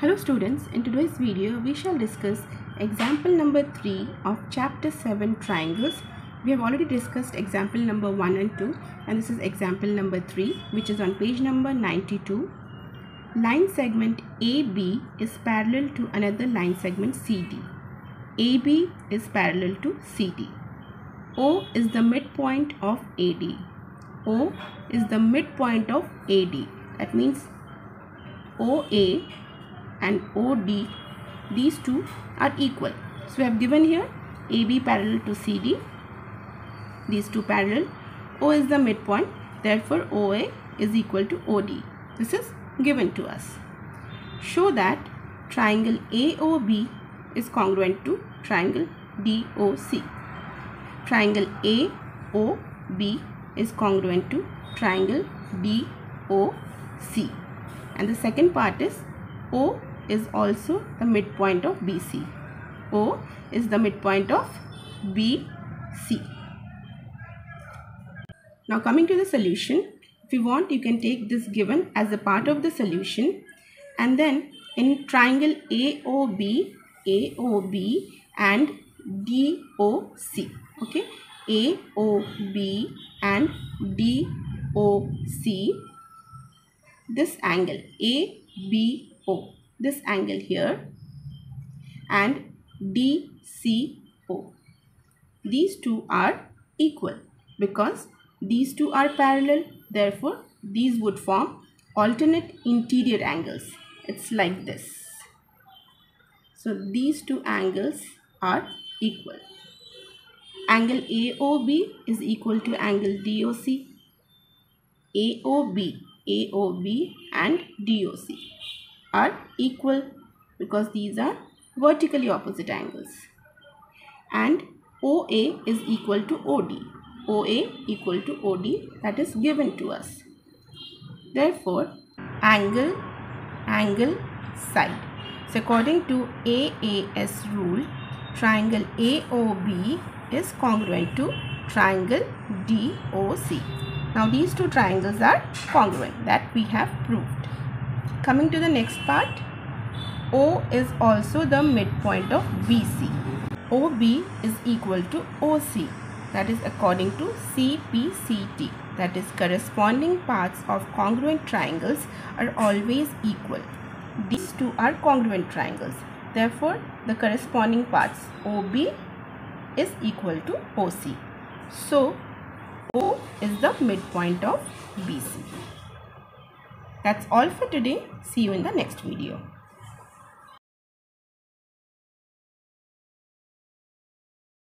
Hello students, in today's video we shall discuss example number 3 of chapter 7 triangles. We have already discussed example number 1 and 2 and this is example number 3 which is on page number 92. Line segment AB is parallel to another line segment CD. AB is parallel to CD. O is the midpoint of AD. O is the midpoint of AD. That means OA and OD, these two are equal. So we have given here AB parallel to CD, these two parallel, O is the midpoint, therefore OA is equal to OD. This is given to us. Show that triangle AOB is congruent to triangle DOC. Triangle AOB is congruent to triangle DOC. And the second part is O is also the midpoint of BC. O is the midpoint of BC. Now coming to the solution, if you want you can take this given as a part of the solution, and then in triangle AOB and DOC, okay, AOB and DOC, this angle ABO, this angle here, and DCO, these two are equal because these two are parallel, therefore these would form alternate interior angles. It's like this. So these two angles are equal. Angle AOB is equal to angle DOC. AOB and DOC are equal because these are vertically opposite angles, and OA is equal to OD. OA equal to OD, that is given to us. Therefore, angle, side. So according to AAS rule, triangle AOB is congruent to triangle DOC. Now these two triangles are congruent, that we have proved. Coming to the next part, O is also the midpoint of BC. OB is equal to OC, that is according to CPCT, that is corresponding parts of congruent triangles are always equal. These two are congruent triangles, therefore the corresponding parts OB is equal to OC. So O is the midpoint of BC. That's all for today. See you in the next video.